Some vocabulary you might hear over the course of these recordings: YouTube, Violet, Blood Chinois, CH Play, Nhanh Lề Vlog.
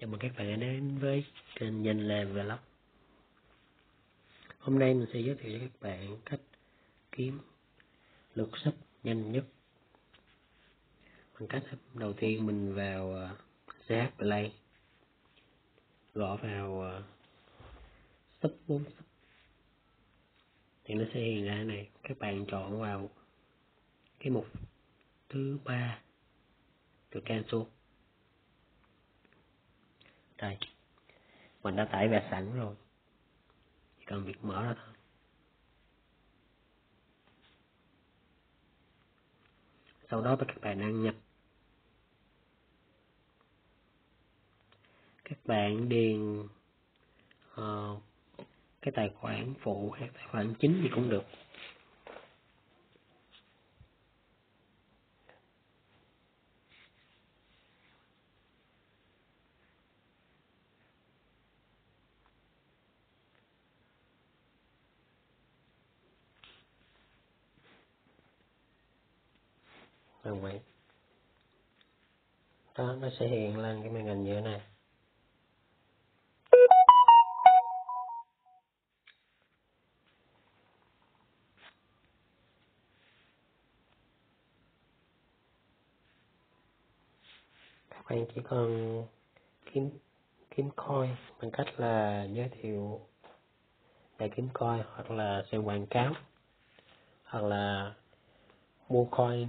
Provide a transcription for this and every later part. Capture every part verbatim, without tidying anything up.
Chào mừng các bạn đến với kênh Nhanh Lề Vlog. Hôm nay mình sẽ giới thiệu cho các bạn cách kiếm lượt sub nhanh nhất. Bằng cách đầu tiên mình vào xê hát Play, gõ vào sub bốn sub thì nó sẽ hiện ra này. Các bạn chọn vào cái mục thứ ba rồi cancel. Đây, mình đã tải về sẵn rồi, chỉ cần việc mở ra thôi. Sau đó các bạn đăng nhập, các bạn điền uh, cái tài khoản phụ hay tài khoản chính gì cũng được. Đó, nó sẽ hiện lên cái màn hình như thế này. Các bạn chỉ cần kiếm kiếm coin bằng cách là giới thiệu để kiếm coin, hoặc là xem quảng cáo, hoặc là mua coin,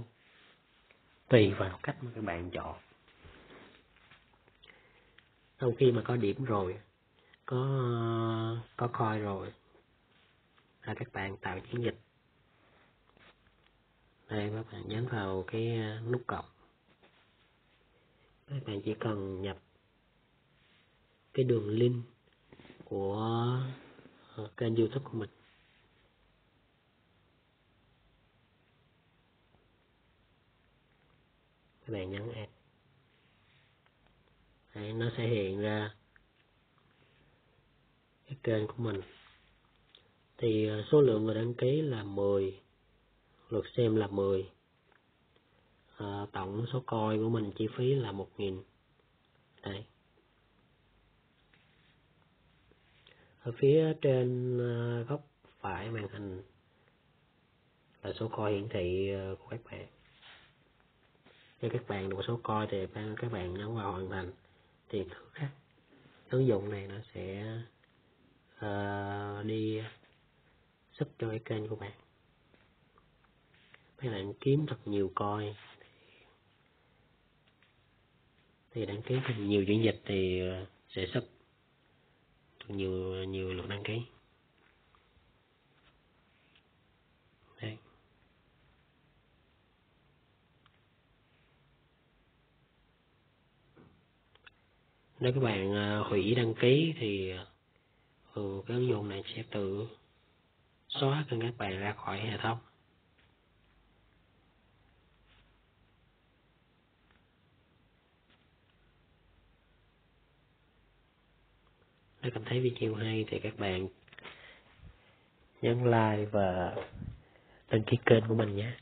tùy vào cách mà các bạn chọn. Sau khi mà có điểm rồi, có có coin rồi, là các bạn tạo chiến dịch. Đây, các bạn nhấn vào cái nút cộng. Các bạn chỉ cần nhập cái đường link của kênh YouTube của mình. Các bạn nhấn add. Đấy, nó sẽ hiện ra cái kênh của mình. Thì số lượng người đăng ký là mười, lượt xem là mười. À, tổng số coin của mình chi phí là một nghìn. Đấy. Ở phía trên góc phải màn hình là số coin hiển thị của các bạn. Cho các bạn được số coin thì các bạn nhấn vào hoàn thành. Thì thử khác ứng dụng này nó sẽ uh, đi sub cho cái kênh của bạn. Mấy bạn kiếm thật nhiều coin thì đăng ký thật nhiều chuyển dịch thì sẽ sub thật nhiều nhiều lượt đăng ký. Đây, nếu các bạn hủy đăng ký thì ừ, cái ứng dụng này sẽ tự xóa cho các bạn ra khỏi hệ thống. Nếu cảm thấy video hay thì các bạn nhấn like và đăng ký kênh của mình nhé.